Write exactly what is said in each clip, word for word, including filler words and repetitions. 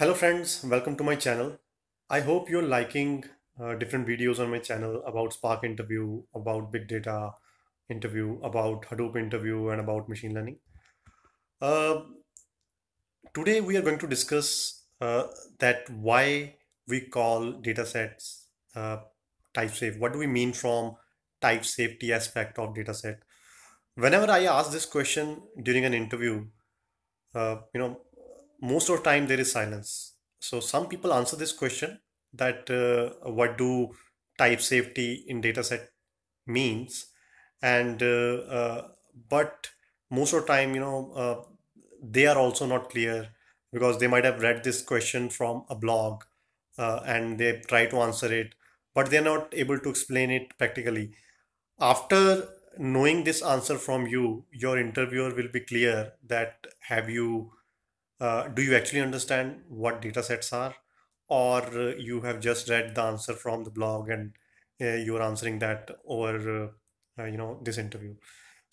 Hello friends, welcome to my channel. I hope you're liking uh, different videos on my channel about Spark interview, about big data interview, about Hadoop interview, and about machine learning. Uh, today we are going to discuss uh, that why we call datasets uh, type safe. What do we mean from type safety aspect of dataset? Whenever I ask this question during an interview, uh, you know, most of the time there is silence. So some people answer this question that uh, what do type safety in dataset means, and uh, uh, but most of the time, you know, uh, they are also not clear because they might have read this question from a blog uh, and they try to answer it, but they're not able to explain it practically. After knowing this answer from you, your interviewer will be clear that have you Uh, do you actually understand what data sets are, or uh, you have just read the answer from the blog and uh, you are answering that over uh, uh, you know, this interview.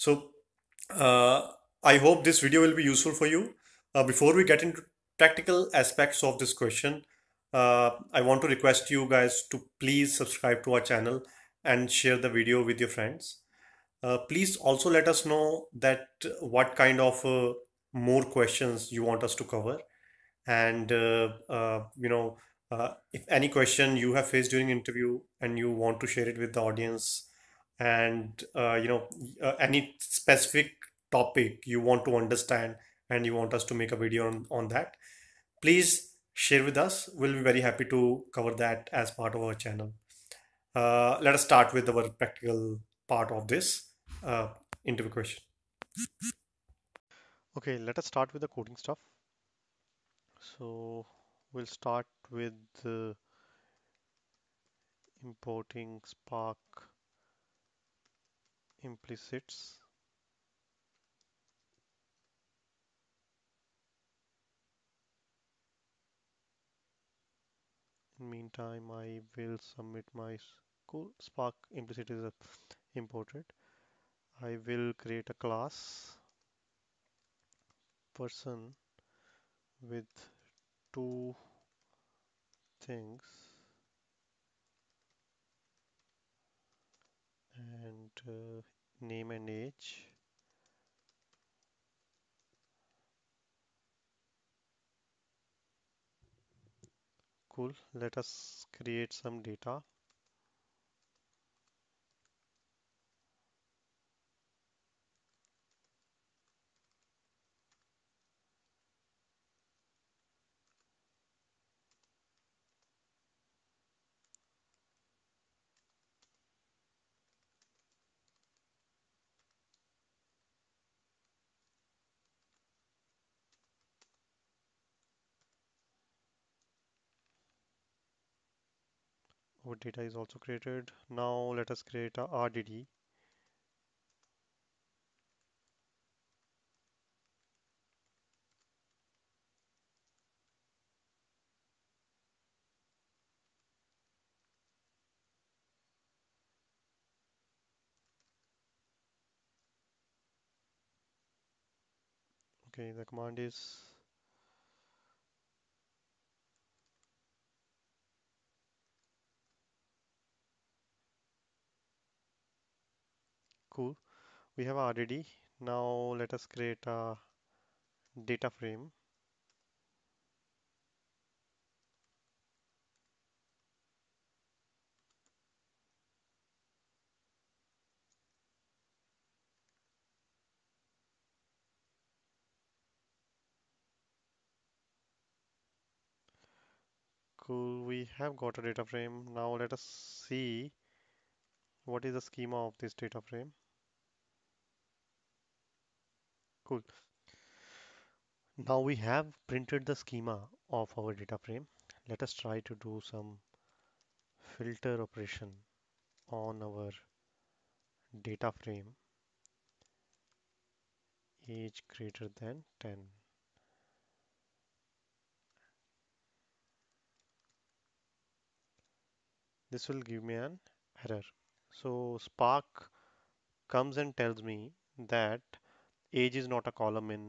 So uh, I hope this video will be useful for you. Uh, before we get into practical aspects of this question, uh, I want to request you guys to please subscribe to our channel and share the video with your friends. Uh, please also let us know that what kind of uh, more questions you want us to cover, and uh, uh, you know, uh, if any question you have faced during interview and you want to share it with the audience, and uh, you know, uh, any specific topic you want to understand and you want us to make a video on, on that, please share with us. We'll be very happy to cover that as part of our channel. Uh, let us start with our practical part of this uh, interview question. Okay, let us start with the coding stuff. So we'll start with uh, importing Spark Implicits. In the meantime, I will submit my cool Spark Implicit is imported. I will create a class person with two things, and uh, name and age, cool. Let us create some data. Our data is also created. Now let us create a R D D. Okay, the command is cool. We have R D D. Now let us create a data frame. Cool. We have got a data frame. Now let us see what is the schema of this data frame. Cool. Now we have printed the schema of our data frame. Let us try to do some filter operation on our data frame. Age greater than ten. This will give me an error. So Spark comes and tells me that age is not a column in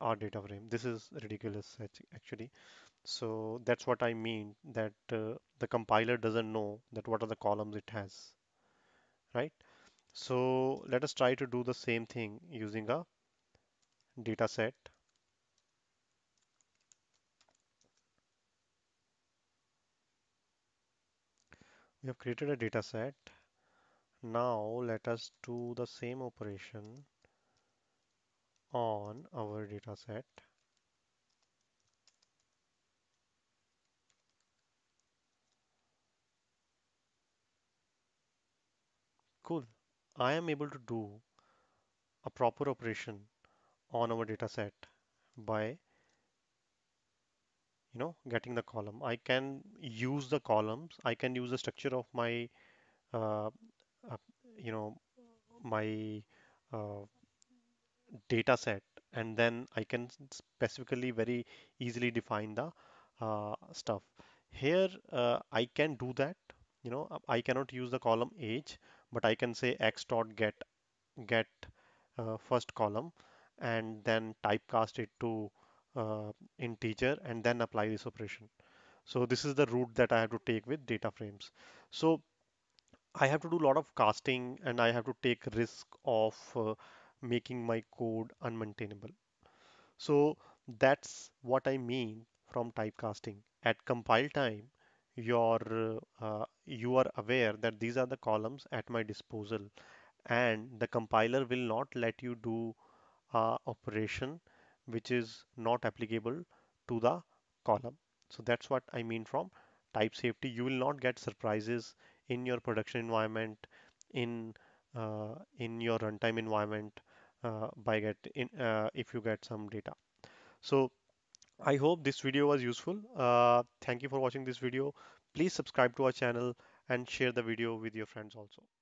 our data frame. This is ridiculous actually. So that's what I mean, that uh, the compiler doesn't know that what are the columns it has, right? So let us try to do the same thing using a data set. We have created a data set. Now let us do the same operation on our data set. Cool. I am able to do a proper operation on our data set by, you know, getting the column. I can use the columns. I can use the structure of my, uh, uh, you know, my uh, data set, and then I can specifically very easily define the uh, stuff. Here, uh, I can do that. You know, I cannot use the column age, but I can say x dot get get uh, first column, and then typecast it to Uh, integer, and then apply this operation. So this is the route that I have to take with data frames. So I have to do a lot of casting, and I have to take risk of uh, making my code unmaintainable. So that's what I mean from typecasting. At compile time, you're uh, you are aware that these are the columns at my disposal, and the compiler will not let you do uh, operation which is not applicable to the column. So that's what I mean from type safety. You will not get surprises in your production environment, in uh, in your runtime environment, uh, by get in uh, if you get some data. So I hope this video was useful. Uh, thank you for watching this video. Please subscribe to our channel and share the video with your friends also.